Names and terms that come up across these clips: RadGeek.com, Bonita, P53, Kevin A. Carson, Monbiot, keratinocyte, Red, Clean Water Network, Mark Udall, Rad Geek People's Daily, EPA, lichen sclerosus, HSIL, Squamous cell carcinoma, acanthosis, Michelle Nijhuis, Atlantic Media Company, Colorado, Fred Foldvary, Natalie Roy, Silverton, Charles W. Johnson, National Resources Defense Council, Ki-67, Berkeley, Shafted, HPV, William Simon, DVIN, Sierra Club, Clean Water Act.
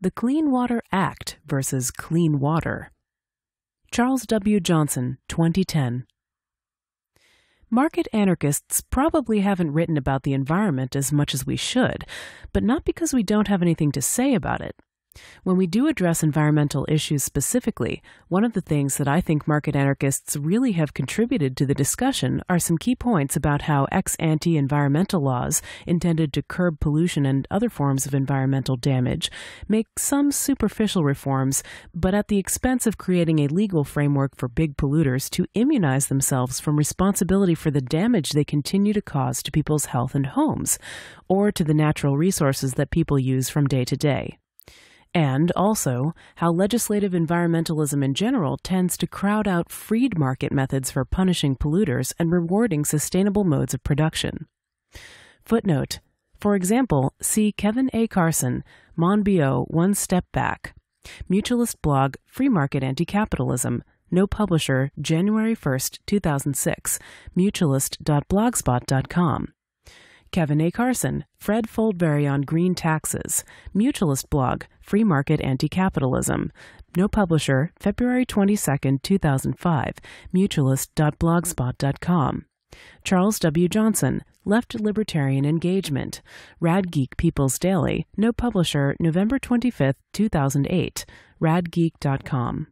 The Clean Water Act versus Clean Water. Charles W. Johnson, 2010. Market anarchists probably haven't written about the environment as much as we should, but not because we don't have anything to say about it. When we do address environmental issues specifically, one of the things that I think market anarchists really have contributed to the discussion are some key points about how ex-ante environmental laws, intended to curb pollution and other forms of environmental damage, make some superficial reforms, but at the expense of creating a legal framework for big polluters to immunize themselves from responsibility for the damage they continue to cause to people's health and homes, or to the natural resources that people use from day to day. And, also, how legislative environmentalism in general tends to crowd out freed market methods for punishing polluters and rewarding sustainable modes of production. Footnote. For example, see Kevin A. Carson, Monbiot, One Step Back. Mutualist blog, Free Market Anti-Capitalism. No publisher, January 1, 2006. Mutualist.blogspot.com. Kevin A. Carson, Fred Foldvary on Green Taxes, Mutualist blog, Free Market Anti-Capitalism, no publisher, February 22, 2005, mutualist.blogspot.com. Charles W. Johnson, Left Libertarian Engagement, Rad Geek People's Daily, no publisher, November 25, 2008, RadGeek.com.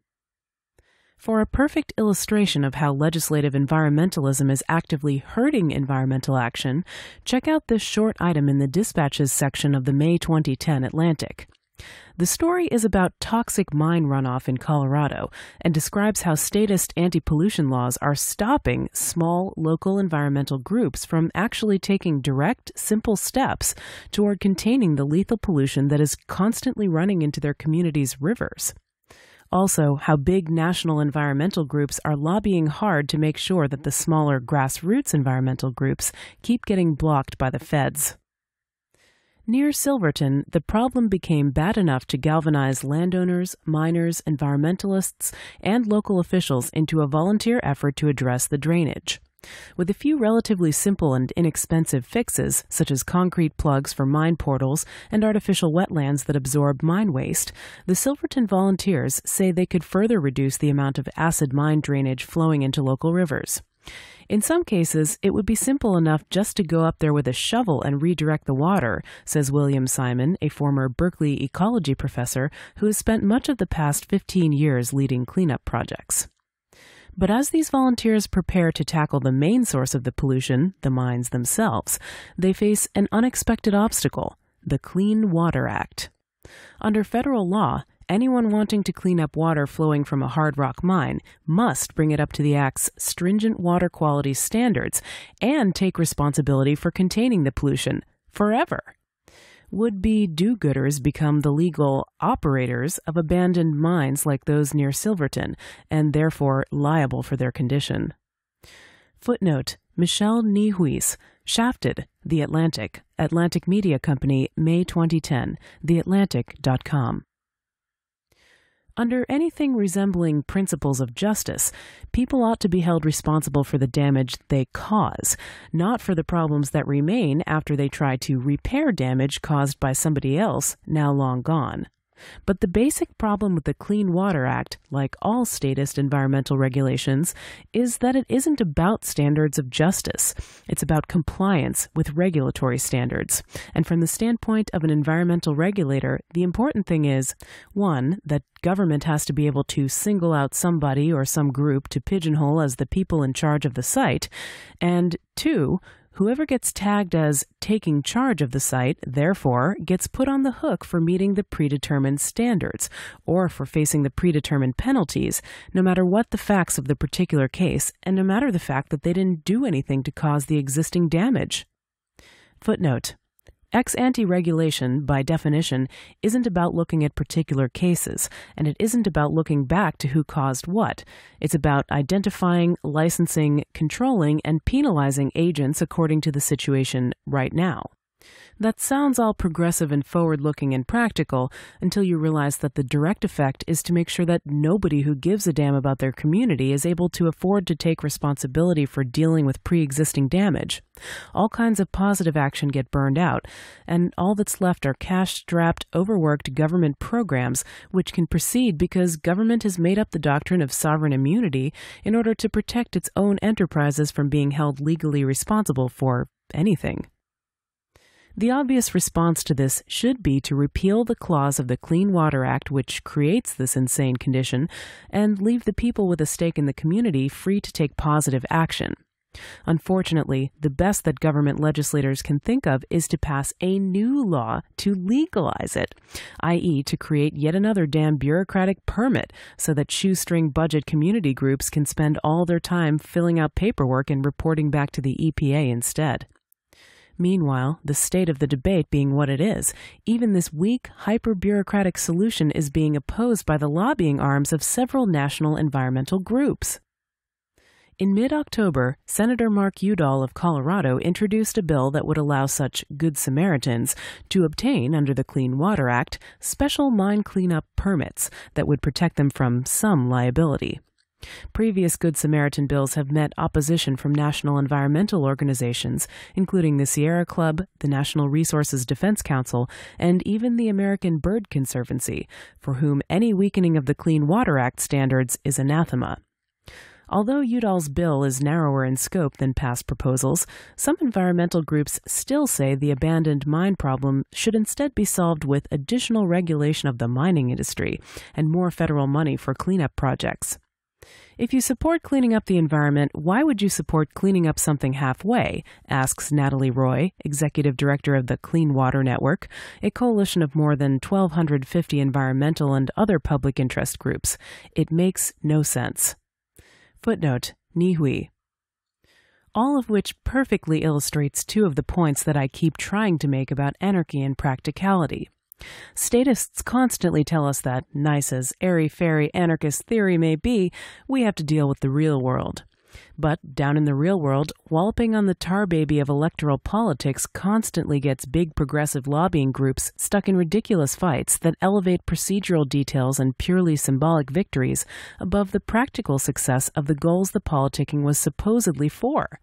For a perfect illustration of how legislative environmentalism is actively hurting environmental action, check out this short item in the Dispatches section of the May 2010 Atlantic. The story is about toxic mine runoff in Colorado and describes how statist anti-pollution laws are stopping small, local environmental groups from actually taking direct, simple steps toward containing the lethal pollution that is constantly running into their communities' rivers. Also, how big national environmental groups are lobbying hard to make sure that the smaller grassroots environmental groups keep getting blocked by the feds. Near Silverton, the problem became bad enough to galvanize landowners, miners, environmentalists, and local officials into a volunteer effort to address the drainage. With a few relatively simple and inexpensive fixes, such as concrete plugs for mine portals and artificial wetlands that absorb mine waste, the Silverton volunteers say they could further reduce the amount of acid mine drainage flowing into local rivers. In some cases, it would be simple enough just to go up there with a shovel and redirect the water, says William Simon, a former Berkeley ecology professor who has spent much of the past 15 years leading cleanup projects. But as these volunteers prepare to tackle the main source of the pollution, the mines themselves, they face an unexpected obstacle, the Clean Water Act. Under federal law, anyone wanting to clean up water flowing from a hard rock mine must bring it up to the Act's stringent water quality standards and take responsibility for containing the pollution forever. Would-be do-gooders become the legal operators of abandoned mines like those near Silverton, and therefore liable for their condition. Footnote. Michelle Nijhuis, Shafted, The Atlantic, Atlantic Media Company, May 2010, theatlantic.com. Under anything resembling principles of justice, people ought to be held responsible for the damage they cause, not for the problems that remain after they try to repair damage caused by somebody else, now long gone. But the basic problem with the Clean Water Act, like all statist environmental regulations, is that it isn't about standards of justice. It's about compliance with regulatory standards. And from the standpoint of an environmental regulator, the important thing is, 1, that government has to be able to single out somebody or some group to pigeonhole as the people in charge of the site, and 2, whoever gets tagged as taking charge of the site, therefore, gets put on the hook for meeting the predetermined standards, or for facing the predetermined penalties, no matter what the facts of the particular case, and no matter the fact that they didn't do anything to cause the existing damage. Footnote. Ex-ante regulation, by definition, isn't about looking at particular cases, and it isn't about looking back to who caused what. It's about identifying, licensing, controlling, and penalizing agents according to the situation right now. That sounds all progressive and forward-looking and practical until you realize that the direct effect is to make sure that nobody who gives a damn about their community is able to afford to take responsibility for dealing with pre-existing damage. All kinds of positive action get burned out, and all that's left are cash-strapped, overworked government programs which can proceed because government has made up the doctrine of sovereign immunity in order to protect its own enterprises from being held legally responsible for anything. The obvious response to this should be to repeal the clause of the Clean Water Act which creates this insane condition and leave the people with a stake in the community free to take positive action. Unfortunately, the best that government legislators can think of is to pass a new law to legalize it, i.e. to create yet another damn bureaucratic permit so that shoestring budget community groups can spend all their time filling out paperwork and reporting back to the EPA instead. Meanwhile, the state of the debate being what it is, even this weak, hyper-bureaucratic solution is being opposed by the lobbying arms of several national environmental groups. In mid-October, Senator Mark Udall of Colorado introduced a bill that would allow such Good Samaritans to obtain, under the Clean Water Act, special mine cleanup permits that would protect them from some liability. Previous Good Samaritan bills have met opposition from national environmental organizations, including the Sierra Club, the National Resources Defense Council, and even the American Bird Conservancy, for whom any weakening of the Clean Water Act standards is anathema. Although Udall's bill is narrower in scope than past proposals, some environmental groups still say the abandoned mine problem should instead be solved with additional regulation of the mining industry and more federal money for cleanup projects. If you support cleaning up the environment, why would you support cleaning up something halfway? Asks Natalie Roy, executive director of the Clean Water Network, a coalition of more than 1,250 environmental and other public interest groups. It makes no sense. Footnote, Nijhuis. All of which perfectly illustrates two of the points that I keep trying to make about anarchy and practicality. Statists constantly tell us that, nice as airy-fairy anarchist theory may be, we have to deal with the real world. But down in the real world, walloping on the tar baby of electoral politics constantly gets big progressive lobbying groups stuck in ridiculous fights that elevate procedural details and purely symbolic victories above the practical success of the goals the politicking was supposedly for.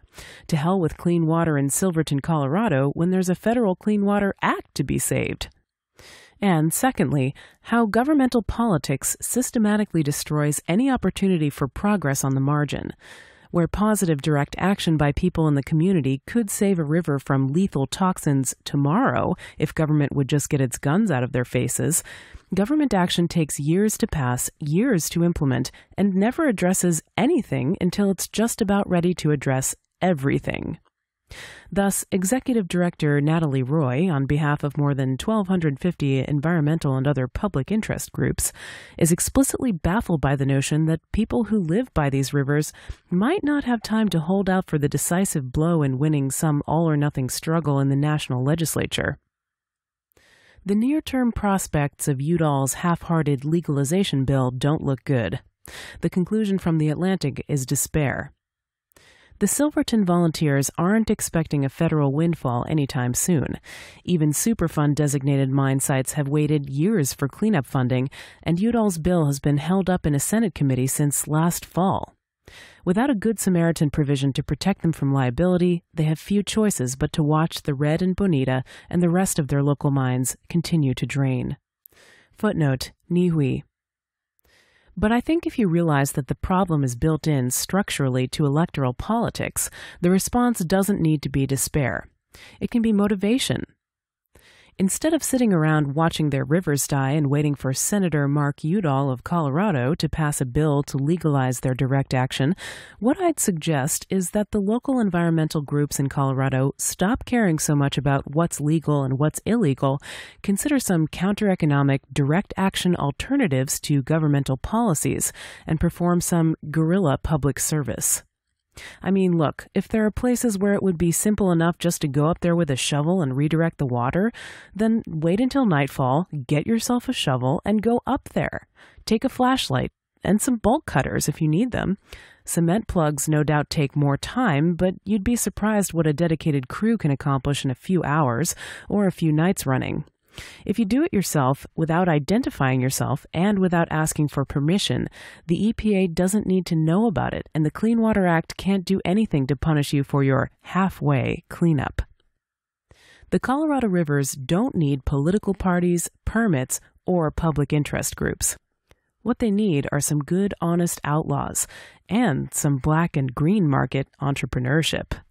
To hell with clean water in Silverton, Colorado, when there's a federal Clean Water Act to be saved. And secondly, how governmental politics systematically destroys any opportunity for progress on the margin, where positive direct action by people in the community could save a river from lethal toxins tomorrow if government would just get its guns out of their faces. Government action takes years to pass, years to implement, and never addresses anything until it's just about ready to address everything. Thus, Executive Director Natalie Roy, on behalf of more than 1,250 environmental and other public interest groups, is explicitly baffled by the notion that people who live by these rivers might not have time to hold out for the decisive blow in winning some all-or-nothing struggle in the national legislature. The near-term prospects of Udall's half-hearted legalization bill don't look good. The conclusion from The Atlantic is despair. The Silverton volunteers aren't expecting a federal windfall anytime soon. Even Superfund-designated mine sites have waited years for cleanup funding, and Udall's bill has been held up in a Senate committee since last fall. Without a Good Samaritan provision to protect them from liability, they have few choices but to watch the Red and Bonita and the rest of their local mines continue to drain. Footnote, Nijhuis. But I think if you realize that the problem is built in structurally to electoral politics, the response doesn't need to be despair. It can be motivation. Instead of sitting around watching their rivers die and waiting for Senator Mark Udall of Colorado to pass a bill to legalize their direct action, what I'd suggest is that the local environmental groups in Colorado stop caring so much about what's legal and what's illegal, consider some counter-economic direct action alternatives to governmental policies, and perform some guerrilla public service. I mean, look, if there are places where it would be simple enough just to go up there with a shovel and redirect the water, then wait until nightfall, get yourself a shovel, and go up there. Take a flashlight, and some bolt cutters if you need them. Cement plugs no doubt take more time, but you'd be surprised what a dedicated crew can accomplish in a few hours or a few nights running. If you do it yourself without identifying yourself and without asking for permission, the EPA doesn't need to know about it, and the Clean Water Act can't do anything to punish you for your halfway cleanup. The Colorado rivers don't need political parties, permits, or public interest groups. What they need are some good, honest outlaws and some black and green market entrepreneurship.